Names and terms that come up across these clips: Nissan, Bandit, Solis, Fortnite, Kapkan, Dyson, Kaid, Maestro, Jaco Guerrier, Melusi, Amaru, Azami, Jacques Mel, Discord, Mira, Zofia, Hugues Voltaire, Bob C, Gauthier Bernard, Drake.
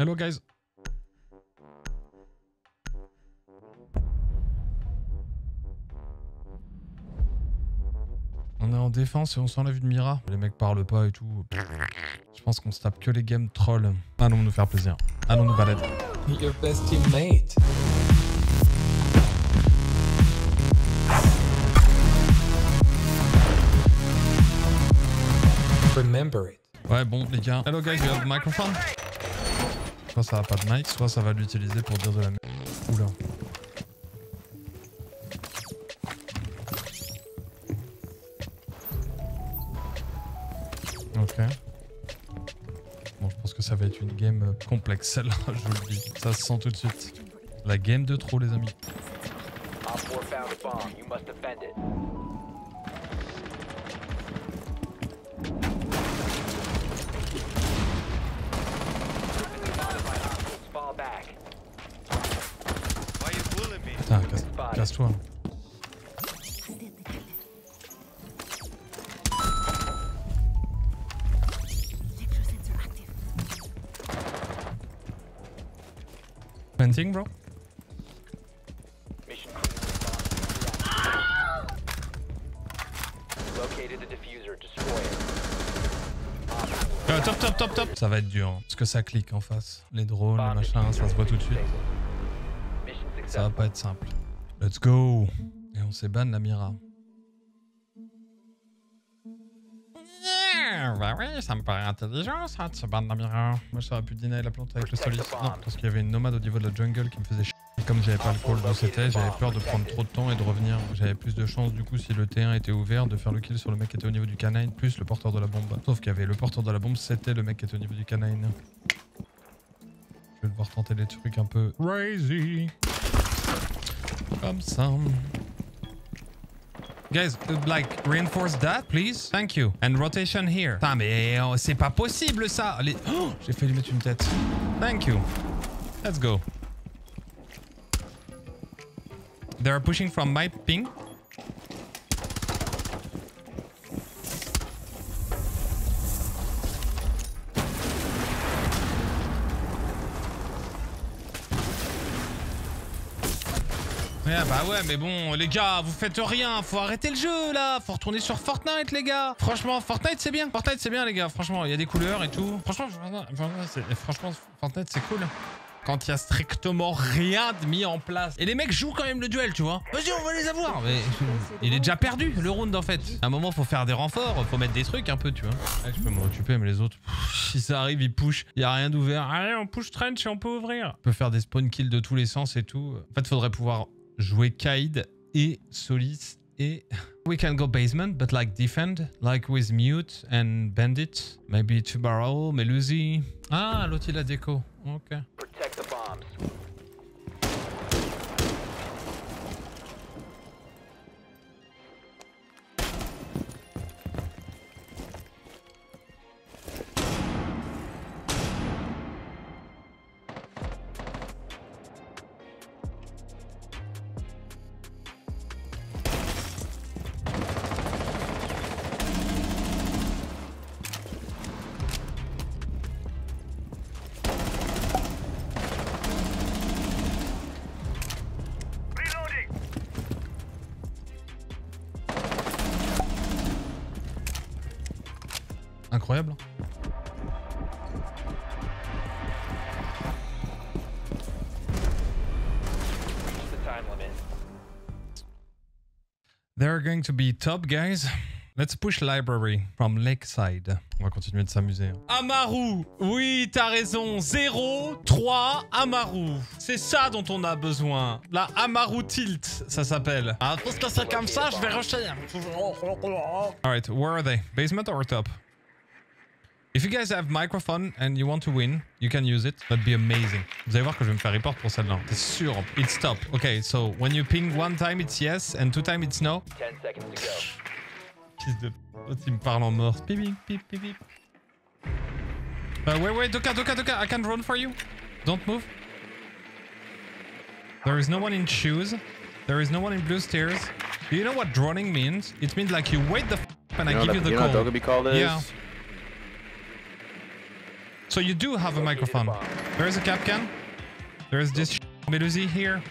Hello guys. On est en défense et on s'enlève de Mira. Les mecs parlent pas et tout. Je pense qu'on se tape que les games trolls. Allons nous faire plaisir. Allons nous balader. Your best teammate. Remember it. Ouais bon les gars. Hello guys, we have the microphone. Soit ça a pas de mic, soit ça va l'utiliser pour dire de la merde. Oula. Ok. Bon je pense que ça va être une game complexe celle-là, je vous le dis. Ça se sent tout de suite. La game de trop les amis. Putain, casse-toi. Planting, bro. Top, top, top, top. Ça va être dur, hein, parce que ça clique en face. Les drones, les machins, ça se voit tout de suite. Ça va pas être simple. Let's go. Et on s'est ban la Mira. Yeah, bah oui, ça me paraît intelligent ça, de se ban la Mira. Moi j'aurais pu dîner la plante avec le Solis. Non, parce qu'il y avait une nomade au niveau de la jungle qui me faisait chier. Et comme j'avais pas le call d'où c'était, j'avais peur de prendre trop de temps et de revenir. J'avais plus de chance du coup si le T1 était ouvert de faire le kill sur le mec qui était au niveau du canine plus le porteur de la bombe. Sauf qu'il y avait le porteur de la bombe, c'était le mec qui était au niveau du canine. Je vais devoir tenter des trucs un peu crazy. Comme ça. Guys, like, reinforce that, please. Thank you. And rotation here. Putain, mais c'est pas possible ça. Les... Oh, j'ai failli mettre une tête. Thank you. Let's go. They are pushing from my ping. Ouais, bah ouais, mais bon, les gars, vous faites rien. Faut arrêter le jeu, là. Faut retourner sur Fortnite, les gars. Franchement, Fortnite, c'est bien. Fortnite, c'est bien, les gars. Franchement, il y a des couleurs et tout. Franchement Fortnite, c'est cool. Quand il y a strictement rien de mis en place. Et les mecs jouent quand même le duel, tu vois. Vas-y, on va les avoir. Mais il est déjà perdu, le round, en fait. À un moment, faut faire des renforts. Faut mettre des trucs un peu, tu vois. Ouais, je peux m'en occuper, mais les autres, si ça arrive, ils push. Il n'y a rien d'ouvert. Allez, on push trench et on peut ouvrir. On peut faire des spawn kills de tous les sens et tout. En fait, faudrait pouvoir... jouer Kaid et Solis et... We can go basement, but like defend, like with mute and bandit. Maybe two barrel, Melusi. Ah, l'autre il a déco. Ok. Protect the bombs. Incroyable. They're going to be top, guys. Let's push library from lakeside. On va continuer de s'amuser. Amaru, oui, t'as raison. 0, 3, Amaru. C'est ça dont on a besoin. La Amaru tilt, ça s'appelle. Ah, parce que c'est comme ça, je vais rusher. Alright, where are they? Basement or top? If you guys have microphone and you want to win, you can use it. That'd be amazing. Vous allez voir que je vais me faire report pour celle-là. C'est sûr. It's top. Okay, so when you ping one time, it's yes, and two time, it's no. 10 seconds to go. Il me parle en mort. Pip, pip, pip, pip. Wait, wait, Doka, Doka, Doka, I can run for you. Don't move. There is no one in shoes. There is no one in blue stairs. Do you know what droning means? It means like you wait the f and I give you the call. You know what Doka be called is? Yeah. So you do have a microphone. There is a Kapkan. There is this Melusi here.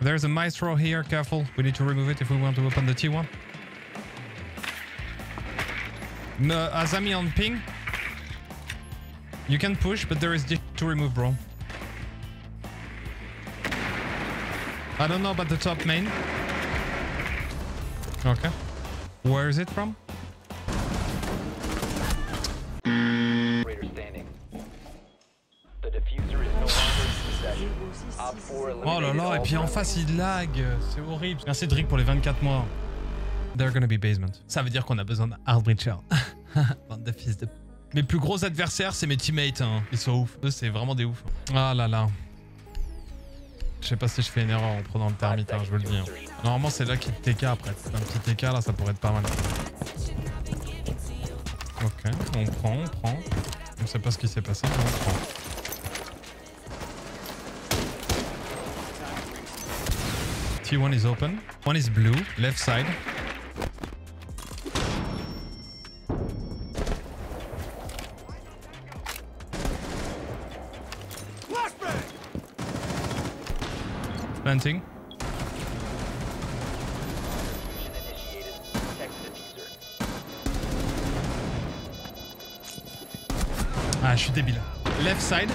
There's a Maestro here. Careful. We need to remove it if we want to open the T1. Azami on ping. You can push, but there is this to remove, bro. I don't know about the top main. Okay. Where is it from? Oh là là, et puis en face il lag, c'est horrible. Merci Drake pour les 24 mois. They're gonna be basement. Ça veut dire qu'on a besoin d'un hardbreacher. Bande de fils de... Mes plus gros adversaires, c'est mes teammates. Hein. Ils sont ouf. Eux, c'est vraiment des ouf. Ah là là. Je sais pas si je fais une erreur en prenant le termite, hein, je veux le dire. Normalement, c'est là qu'il TK après. Un petit TK là, ça pourrait être pas mal. Ok, on prend, on prend. On sait pas ce qui s'est passé, mais on prend. T1 is open. One is blue, left side. Planting. Ah, je suis débile. Left side,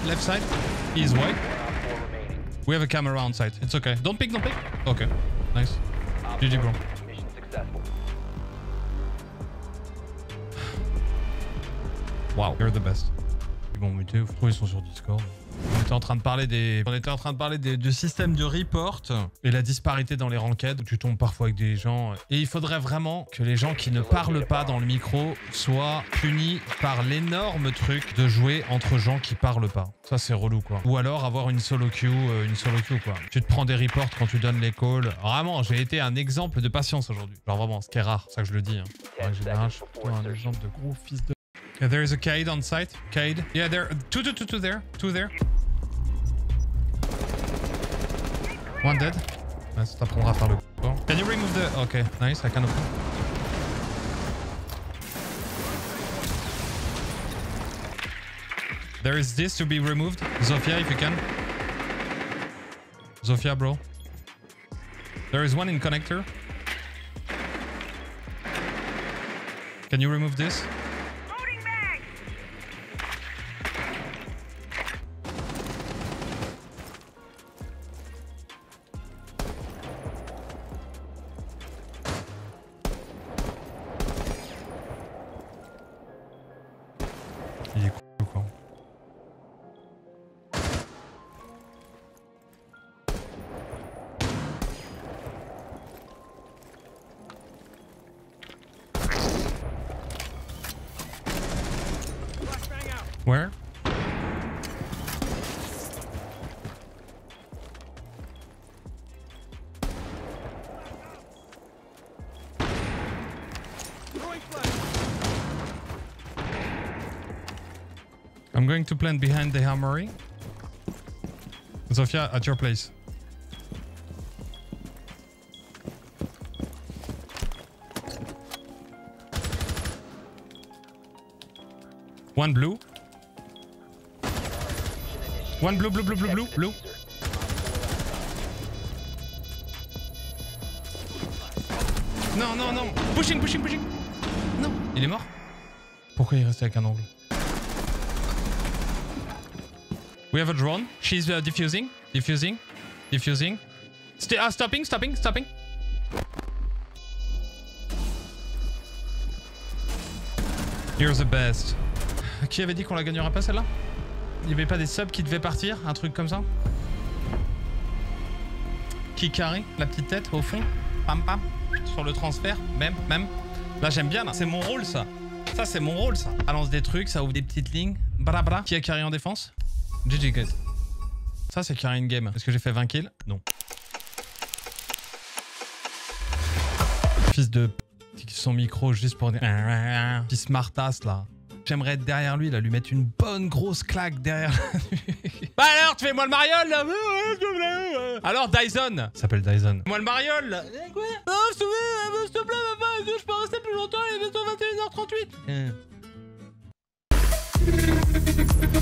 he's white. We have a camera on site. It's okay. Don't pick, don't pick. Okay, nice. GG, bro. Wow, you're the best. Bon, mais tu sais, ils sont sur Discord. On était en train de parler des... On était en train de parler du système de report et la disparité dans les ranked où tu tombes parfois avec des gens. Et il faudrait vraiment que les gens qui ne parlent pas dans le micro soient punis par l'énorme truc de jouer entre gens qui parlent pas. Ça, c'est relou, quoi. Ou alors avoir une solo queue, quoi. Tu te prends des reports quand tu donnes les calls. Vraiment, j'ai été un exemple de patience aujourd'hui. Genre vraiment, ce qui est rare, c'est ça que je le dis. Hein. En général, je suis plutôt un exemple de gros fils de... Yeah, there is a Kaid on site. Kaid. Yeah, there. Two there. Two there. One dead. Ça t'apprendra à faire le coup. Can you remove the... Okay, nice, I can open. There is this to be removed. Zofia, if you can. Zofia, bro. There is one in connector. Can you remove this? Where? I'm going to plant behind the armory. Zofia, at your place. One blue. One blue, blue. Non, non, non. Pushing, pushing. Non. Il est mort? Pourquoi il est resté avec un angle? We have a drone. She's diffusing. Diffusing. Stopping. You're the best. Qui avait dit qu'on la gagnerait pas celle-là? Il n'y avait pas des subs qui devaient partir, un truc comme ça? Qui carré, la petite tête au fond, pam pam, sur le transfert, même. Là j'aime bien, c'est mon rôle ça. Ça c'est mon rôle ça. Balance des trucs, ça ouvre des petites lignes, bra. Qui a carré en défense? GG guys. Ça c'est carré in game. Est-ce que j'ai fait 20 kills? Non. Fils de p... son micro juste pour dire... Petit smartass là. J'aimerais être derrière lui, là, lui mettre une bonne grosse claque derrière lui. Bah alors, tu fais moi le mariole, là. Alors, Dyson. Il s'appelle Dyson. Moi le mariole, là. Quoi? Non, s'il te plaît, maman, je peux rester plus longtemps, il est bientôt 21h38.